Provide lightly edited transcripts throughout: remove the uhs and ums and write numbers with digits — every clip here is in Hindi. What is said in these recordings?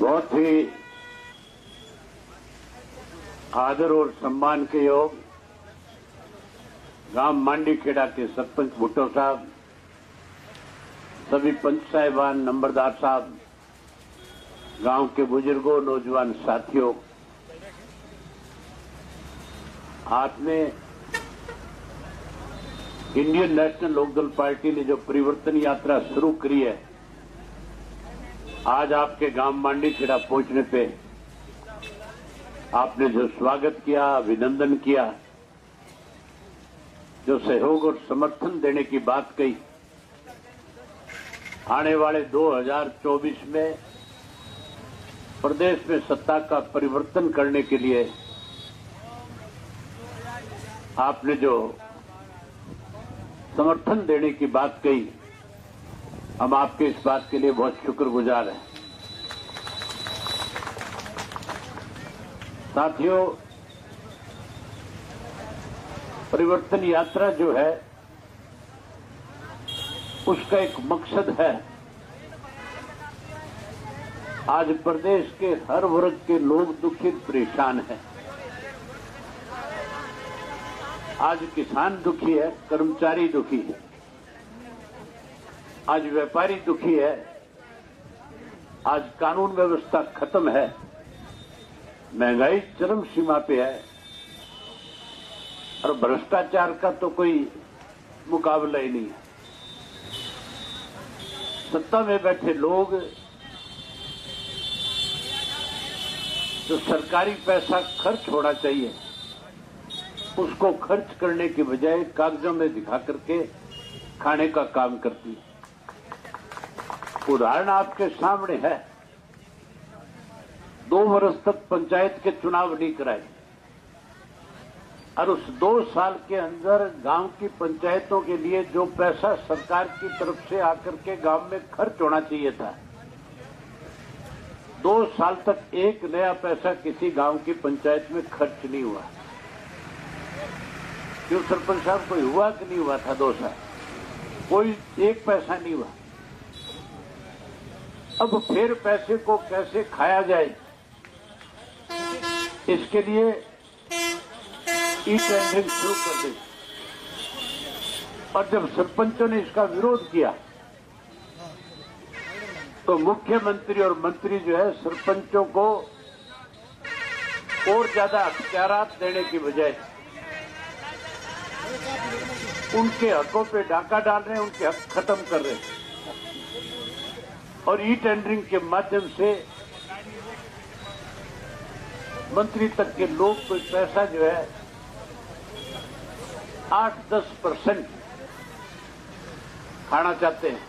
बहुत ही आदर और सम्मान के योग गांव मांडीखेड़ा के सरपंच भुट्टो साहब, सभी पंच साहिबान, नंबरदार साहब, गांव के बुजुर्गों, नौजवान साथियों, आपने इंडियन नेशनल लोकदल पार्टी ने जो परिवर्तन यात्रा शुरू करी है, आज आपके गांव मांडीखेड़ा पहुंचने पे आपने जो स्वागत किया, अभिनंदन किया, जो सहयोग और समर्थन देने की बात कही, आने वाले 2024 में प्रदेश में सत्ता का परिवर्तन करने के लिए आपने जो समर्थन देने की बात कही, हम आपके इस बात के लिए बहुत शुक्रगुजार हैं। साथियों, परिवर्तन यात्रा जो है उसका एक मकसद है आज प्रदेश के हर वर्ग के लोग दुखित परेशान हैं। आज किसान दुखी है, कर्मचारी दुखी है, आज व्यापारी दुखी है, आज कानून व्यवस्था खत्म है, महंगाई चरम सीमा पे है और भ्रष्टाचार का तो कोई मुकाबला ही नहीं है। सत्ता में बैठे लोग जो सरकारी पैसा खर्च होना चाहिए उसको खर्च करने के बजाय कागजों में दिखा करके खाने का काम करती है। उदाहरण आपके सामने है, 2 वर्ष तक पंचायत के चुनाव नहीं कराए और उस 2 साल के अंदर गांव की पंचायतों के लिए जो पैसा सरकार की तरफ से आकर के गांव में खर्च होना चाहिए था, 2 साल तक एक नया पैसा किसी गांव की पंचायत में खर्च नहीं हुआ। जो सरपंच साहब, कोई हुआ कि नहीं हुआ था? 2 साल कोई एक पैसा नहीं हुआ। अब फिर पैसे को कैसे खाया जाए, इसके लिए ई टेंडरिंग शुरू कर दी और जब सरपंचों ने इसका विरोध किया तो मुख्यमंत्री और मंत्री जो है सरपंचों को और ज्यादा अख्तियारात देने की बजाय उनके हकों पे डाका डाल रहे हैं, उनके हक खत्म कर रहे हैं। और ई टेंडरिंग के माध्यम से मंत्री तक के लोग कोई पैसा जो है 8-10% खाना चाहते हैं,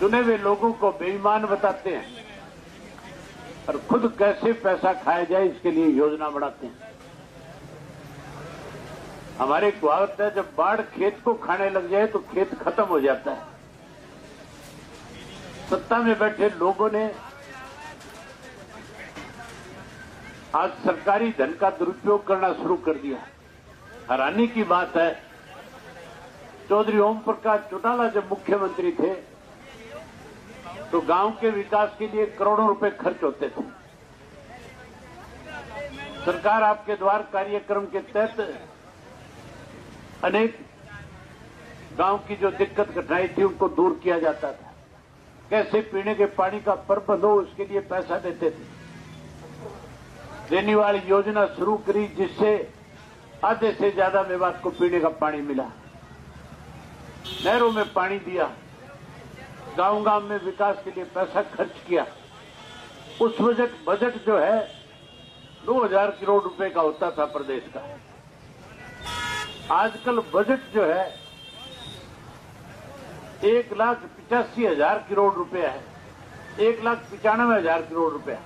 चुने हुए लोगों को बेईमान बताते हैं और खुद कैसे पैसा खाया जाए इसके लिए योजना बनाते हैं। हमारे कहावत है, जब बाढ़ खेत को खाने लग जाए तो खेत खत्म हो जाता है। सत्ता में बैठे लोगों ने आज सरकारी धन का दुरुपयोग करना शुरू कर दिया। हैरानी की बात है, चौधरी ओम प्रकाश चौटाला जब मुख्यमंत्री थे तो गांव के विकास के लिए करोड़ों रुपए खर्च होते थे। सरकार आपके द्वार कार्यक्रम के तहत अनेक गांव की जो दिक्कत घटनाएं थी उनको दूर किया जाता था। कैसे पीने के पानी का प्रबंध हो उसके लिए पैसा देते थे। देने वाली योजना शुरू करी जिससे आधे से ज्यादा मेवात को पीने का पानी मिला, नहरों में पानी दिया, गांव गांव में विकास के लिए पैसा खर्च किया। उस बजट जो है 2000 करोड़ रुपए का होता था प्रदेश का। आजकल बजट जो है 1,85,000 करोड़ रुपया है, 1,95,000 करोड़ रुपया।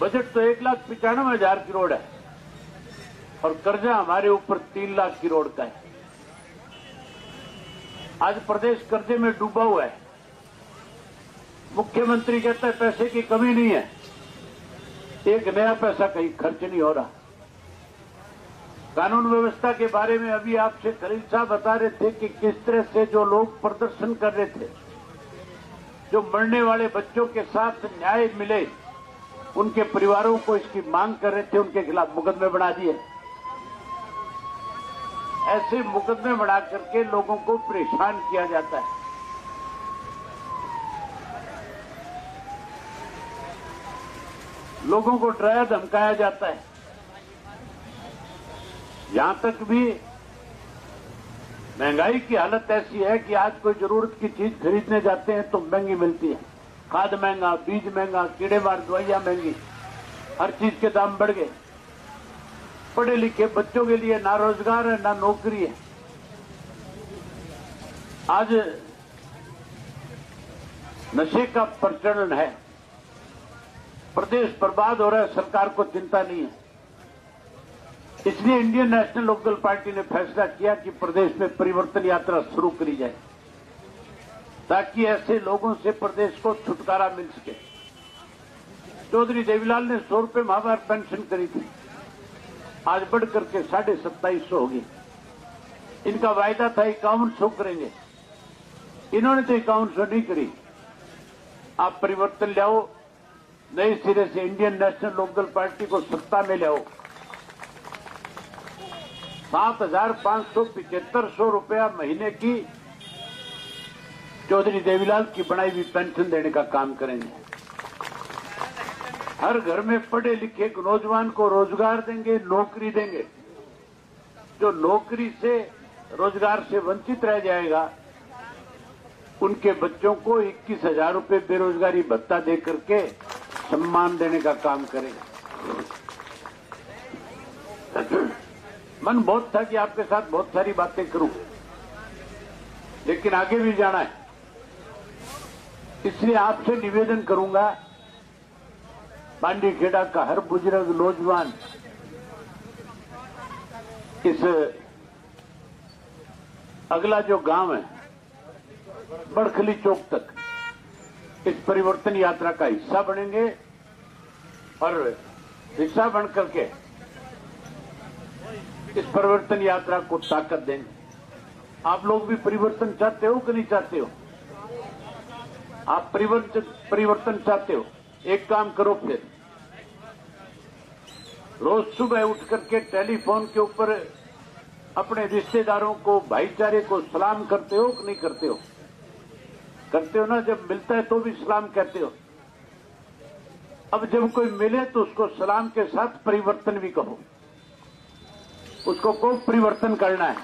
बजट तो 1,95,000 करोड़ है और कर्जा हमारे ऊपर 3 लाख करोड़ का है। आज प्रदेश कर्जे में डूबा हुआ है। मुख्यमंत्री कहता है पैसे की कमी नहीं है, एक नया पैसा कहीं खर्च नहीं हो रहा। कानून व्यवस्था के बारे में अभी आपसे खलील साहब बता रहे थे कि किस तरह से जो लोग प्रदर्शन कर रहे थे जो मरने वाले बच्चों के साथ न्याय मिले, उनके परिवारों को इसकी मांग कर रहे थे, उनके खिलाफ मुकदमे बढ़ा दिए। ऐसे मुकदमे बढ़ा करके लोगों को परेशान किया जाता है। लोगों को डराया धमकाया जाता है। यहां तक भी महंगाई की हालत ऐसी है कि आज कोई जरूरत की चीज खरीदने जाते हैं तो महंगी मिलती है। खाद महंगा, बीज महंगा, कीड़ेमार दवाइयां महंगी, हर चीज के दाम बढ़ गए। पढ़े लिखे बच्चों के लिए ना रोजगार है ना नौकरी है। आज नशे का प्रचलन है, प्रदेश बर्बाद हो रहा है, सरकार को चिंता नहीं है। इसलिए इंडियन नेशनल लोक दल पार्टी ने फैसला किया कि प्रदेश में परिवर्तन यात्रा शुरू करी जाए ताकि ऐसे लोगों से प्रदेश को छुटकारा मिल सके। चौधरी देवीलाल ने 100 रुपये माहवार पेंशन करी थी, आज बढ़ करके 2750 होगी। इनका वायदा था 5100 करेंगे, इन्होंने तो 5100 नहीं करी। आप परिवर्तन लाओ, नए सिरे से इंडियन नेशनल लोक दल पार्टी को सत्ता में लाओ। 7575 रुपया महीने की चौधरी देवीलाल की बनाई हुई पेंशन देने का काम करेंगे। हर घर में पढ़े लिखे नौजवान को रोजगार देंगे, नौकरी देंगे। जो नौकरी से रोजगार से वंचित रह जाएगा, उनके बच्चों को 21,000 रुपये बेरोजगारी भत्ता दे करके सम्मान देने का काम करेंगे। मन बहुत था कि आपके साथ बहुत सारी बातें करूं, लेकिन आगे भी जाना है, इसलिए आपसे निवेदन करूंगा। मांडीखेड़ा का हर बुजुर्ग नौजवान इस अगला जो गांव है बड़खली चौक तक इस परिवर्तन यात्रा का हिस्सा बनेंगे और हिस्सा बन करके इस परिवर्तन यात्रा को ताकत देंगे। आप लोग भी परिवर्तन चाहते हो कि नहीं चाहते हो? आप परिवर्तन चाहते हो? एक काम करो, फिर रोज सुबह उठ करके टेलीफोन के ऊपर अपने रिश्तेदारों को, भाईचारे को सलाम करते हो कि नहीं करते हो? करते हो ना, जब मिलता है तो भी सलाम कहते हो। अब जब कोई मिले तो उसको सलाम के साथ परिवर्तन भी कहो, उसको को परिवर्तन करना है।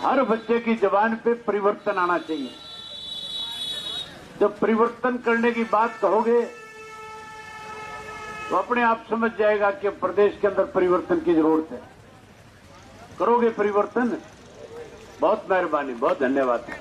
हर बच्चे की जबान पे परिवर्तन आना चाहिए। जब परिवर्तन करने की बात कहोगे तो अपने आप समझ जाएगा कि प्रदेश के अंदर परिवर्तन की जरूरत है। करोगे परिवर्तन? बहुत मेहरबानी, बहुत धन्यवाद।